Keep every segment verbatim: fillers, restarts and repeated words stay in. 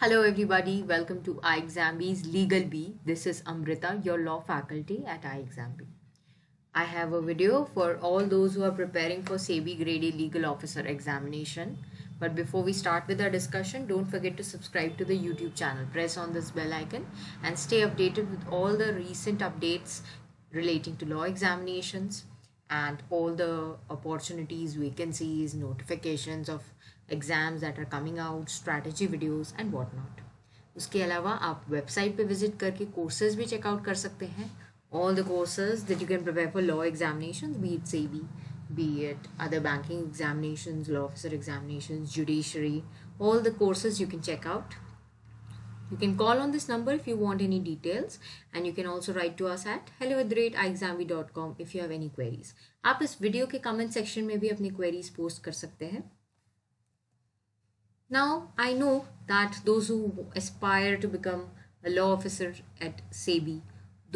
Hello everybody, welcome to ixamBee's LegalBee. This is Amrita, your law faculty at ixamBee. I have a video for all those who are preparing for SEBI Grade A Legal Officer examination. But before we start with our discussion, don't forget to subscribe to the YouTube channel. Press on this bell icon and stay updated with all the recent updates relating to law examinations and all the opportunities, vacancies, notifications of exams that are coming out, strategy videos and whatnot. उसके अलावा आप website पे visit करके courses भी check out कर सकते हैं. All the courses that you can prepare for law examinations, be it SEBI, be it other banking examinations, law officer examinations, judiciary, all the courses you can check out. You can call on this number if you want any details, and you can also write to us at hello at the rate ixambee dot com if you have any queries. आप इस video के comment section में भी अपनी queries post कर सकते हैं. Now, I know that those who aspire to become a law officer at SEBI,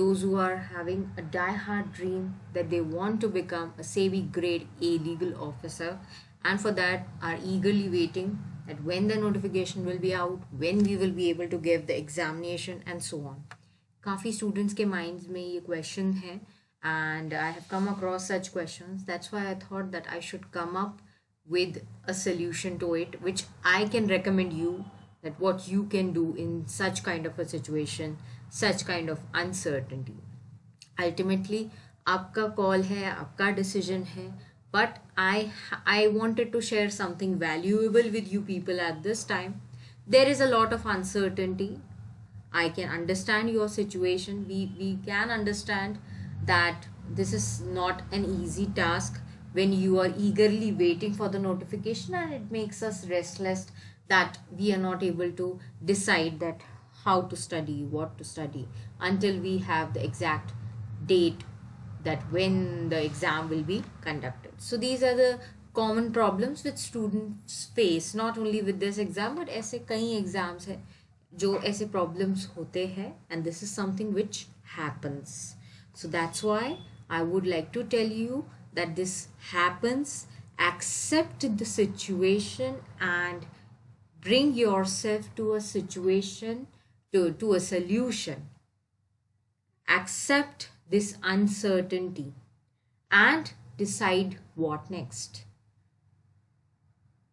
those who are having a die-hard dream that they want to become a SEBI Grade A legal officer, and for that are eagerly waiting that when the notification will be out, when we will be able to give the examination and so on. Kafi students' ke minds mein ye question hai, and I have come across such questions. That's why I thought that I should come up with a solution to it, which I can recommend you, that what you can do in such kind of a situation, such kind of uncertainty. Ultimately aapka call hai, aapka decision hai, but I I wanted to share something valuable with you people at this time. There is a lot of uncertainty. I can understand your situation. We, we can understand that this is not an easy task when you are eagerly waiting for the notification, and it makes us restless that we are not able to decide that how to study, what to study, until we have the exact date that when the exam will be conducted. So these are the common problems which students face, not only with this exam but aise kai exams hai jo aise problems hote hai, and this is something which happens. So that's why I would like to tell you that this happens. Accept the situation and bring yourself to a situation, to, to a solution. Accept this uncertainty and decide what next.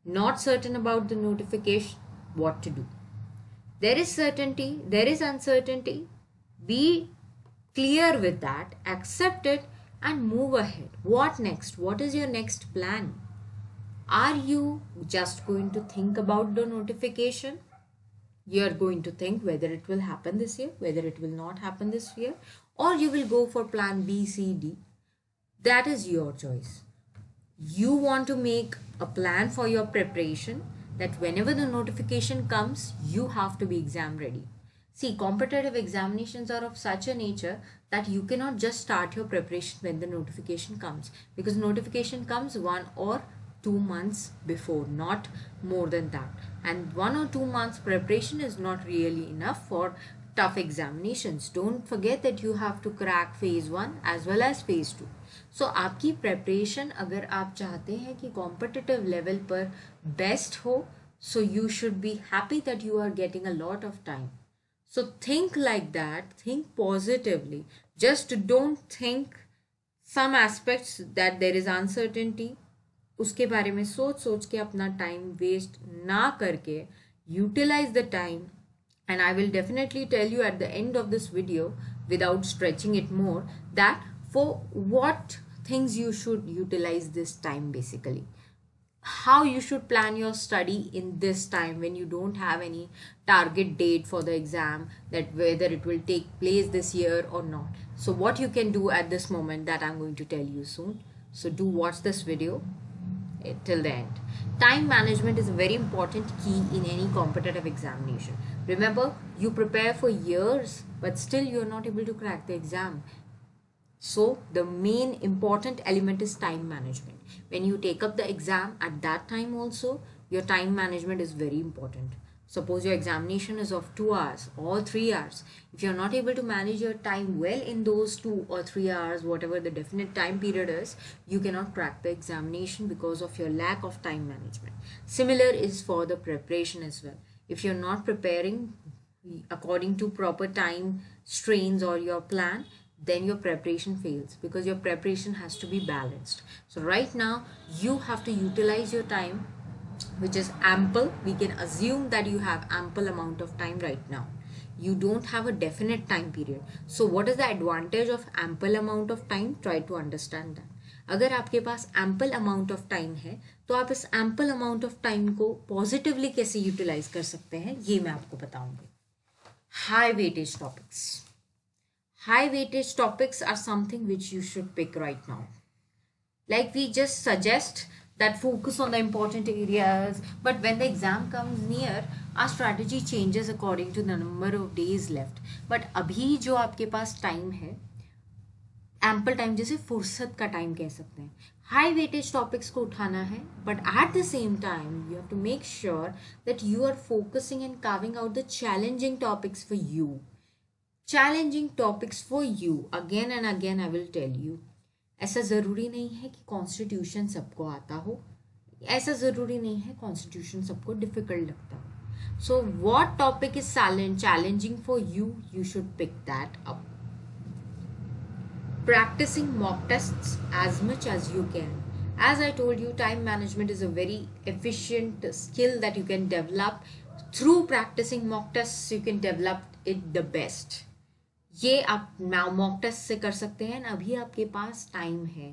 Not certain about the notification, what to do. There is certainty, there is uncertainty. Be clear with that, accept it, and move ahead. What next? What is your next plan? Are you just going to think about the notification? You are going to think whether it will happen this year, whether it will not happen this year, or you will go for plan B, C, D. That is your choice. You want to make a plan for your preparation that whenever the notification comes, you have to be exam ready. See, competitive examinations are of such a nature that you cannot just start your preparation when the notification comes, because notification comes one or two months before, not more than that. And one or two months preparation is not really enough for tough examinations. Don't forget that you have to crack phase one as well as phase two. So, aapki preparation, agar aap chahte hain ki competitive level par best ho, so you should be happy that you are getting a lot of time. So think like that, think positively. Just don't think some aspects that there is uncertainty. उसके बारे में सोच सोच के अपना time waste ना करके utilize the time. And I will definitely tell you at the end of this video, without stretching it more, that for what things you should utilize this time basically. How you should plan your study in this time when you don't have any target date for the exam, that whether it will take place this year or not. So what you can do at this moment, that I'm going to tell you soon. So do watch this video till the end. Time management is a very important key in any competitive examination. Remember, you prepare for years but still you're not able to crack the exam. So the main important element is time management. When you take up the exam at that time also, your time management is very important. Suppose your examination is of two hours or three hours. If you're not able to manage your time well in those two or three hours, whatever the definite time period is, you cannot crack the examination because of your lack of time management. Similar is for the preparation as well. If you're not preparing according to proper time strains or your plan, then your preparation fails, because your preparation has to be balanced. So right now you have to utilize your time, which is ample. We can assume that you have ample amount of time right now. You don't have a definite time period. So what is the advantage of ample amount of time? Try to understand that. अगर आपके पास ample amount of time है, तो आप इस ample amount of time को positively कैसे utilize कर सकते हैं, ये मैं आपको बताऊंगी. High weightage topics. High weightage topics are something which you should pick right now. Like we just suggest that focus on the important areas, but when the exam comes near, our strategy changes according to the number of days left. But अभी जो आपके पास time है, ample time, जैसे फुर्सत का time कह सकते हैं, high weightage topics को उठाना है, but at the same time, you have to make sure that you are focusing and carving out the challenging topics for you. Challenging topics for you, again and again I will tell you. ऐसा ज़रूरी नहीं है कि constitution सबको आता हो, ऐसा ज़रूरी नहीं है कॉन्स्टिट्यूशन सबको डिफ़िकल्ट लगता हो. So what topic is challenging for you, you should pick that up. Practicing mock tests as much as you can. As I told you, time management is a very efficient skill that you can develop. Through practicing mock tests, you can develop it the best. ये आप mock test से कर सकते हैं, अभी आपके पास time है,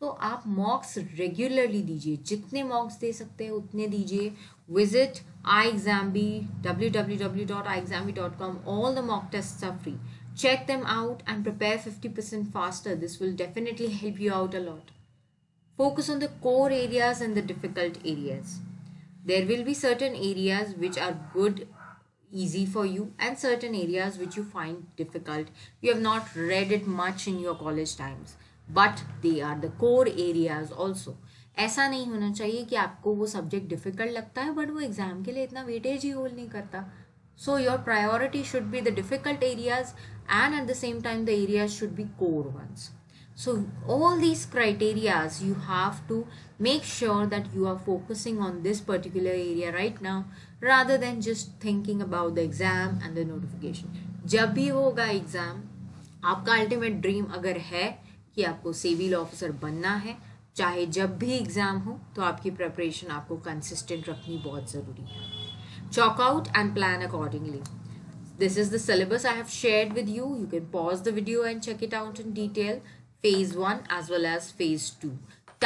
तो आप मॉक्स रेगुलरली दीजिए. जितने मॉक्स दे सकते हैं उतने दीजिए. Visit ixamBee, w w w dot ixambee dot com. All the mock tests are free. Check them out and prepare fifty percent faster. This will definitely help you out a lot. Focus on the core areas and the difficult areas. There will be certain areas which are good, easy for you, and certain areas which you find difficult. You have not read it much in your college times, but they are the core areas also. ऐसा नहीं होना चाहिए कि आपको वो subject difficult लगता है but वो exam के लिए इतना weightage ही hold नहीं करता. So your priority should be the difficult areas, and at the same time the areas should be core ones. So all these criteria, you have to make sure that you are focusing on this particular area right now, rather than just thinking about the exam and the notification. जब भी होगा exam, आपका ultimate dream अगर है कि आपको SEBI law officer बनना है, चाहे जब भी एग्ज़ाम हो, तो आपकी प्रिपरेशन आपको कंसिस्टेंट रखनी बहुत ज़रूरी है. Chalk out and plan accordingly. This is the syllabus I have shared with you. You can pause the video and check it out in detail. Phase one as well as phase two.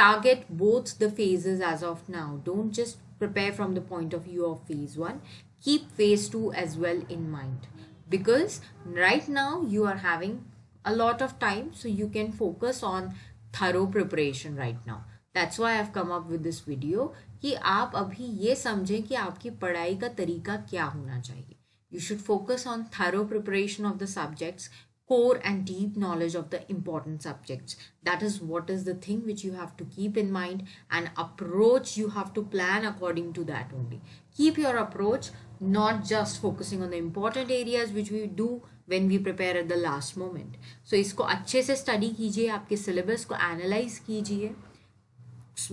Target both the phases as of now. Don't just prepare from the point of view of phase one. Keep phase two as well in mind, because right now you are having a lot of time, so you can focus on thorough preparation right now. That's why I've come up with this video कि आप अभी ये समझें कि आपकी पढ़ाई का तरीका क्या होना चाहिए. You should focus on thorough preparation of the subjects. Core and deep knowledge of the important subjects. That is what is the thing which you have to keep in mind, and approach you have to plan according to that only. Keep your approach not just focusing on the important areas which we do when we prepare at the last moment. So इसको अच्छे से study कीजिए, आपके syllabus को analyze कीजिए,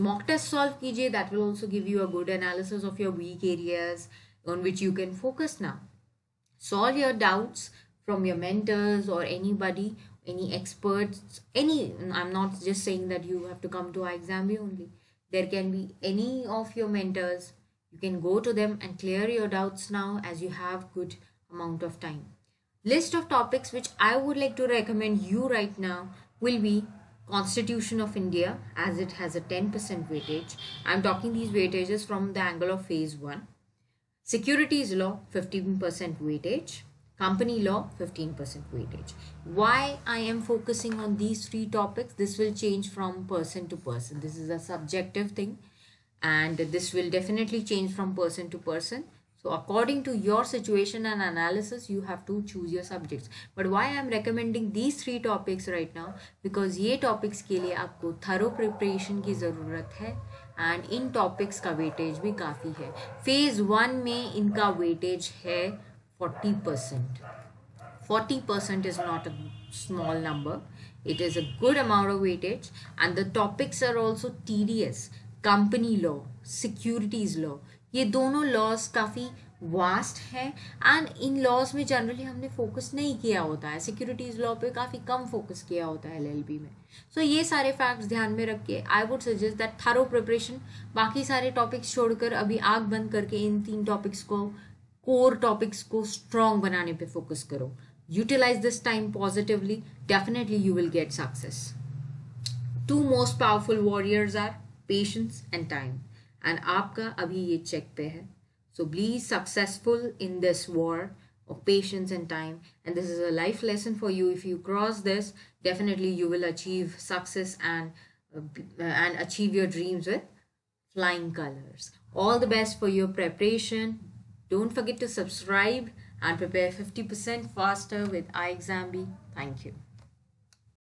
mock test solve कीजिए. That will also give you a good analysis of your weak areas on which you can focus now. Solve your doubts from your mentors or anybody, any experts, any, I'm not just saying that you have to come to ixamBee only. There can be any of your mentors. You can go to them and clear your doubts now, as you have good amount of time. List of topics which I would like to recommend you right now will be Constitution of India, as it has a ten percent weightage. I'm talking these weightages from the angle of phase one. Securities law, fifteen percent weightage. Company law, fifteen percent weightage. Why I am focusing on these three topics? This will change from person to person. This is a subjective thing, and this will definitely change from person to person. So according to your situation and analysis, you have to choose your subjects. But why I am recommending these three topics right now? Because ये topics के लिए आपको thorough preparation की ज़रूरत है, and in topics का weightage भी काफ़ी है. Phase one में इनका weightage है forty percent. forty percent is not a small number. It is a good amount of weightage, and the topics are also tedious. Company law, securities law, ये दोनों laws काफ़ी vast है and in laws में generally हमने focus नहीं किया होता है, सिक्योरिटीज़ लॉ पे काफ़ी कम फोकस किया होता है एलएलबी में। सो so, ये सारे फैक्ट्स ध्यान में रख के I would suggest that thorough preparation, बाकी सारे टॉपिक्स छोड़कर अभी आग बंद करके इन तीन टॉपिक्स को, कोर टॉपिक्स को स्ट्रॉन्ग बनाने पे फोकस करो। Utilize this time positively, definitely you will get success. Two most powerful warriors are patience and time, and आपका अभी ये चेक पे है। So be successful in this war of patience and time, and this is a life lesson for you. If you cross this, definitely you will achieve success and uh, and achieve your dreams with flying colors. All the best for your preparation. Don't forget to subscribe and prepare fifty percent faster with ixamBee. Thank you.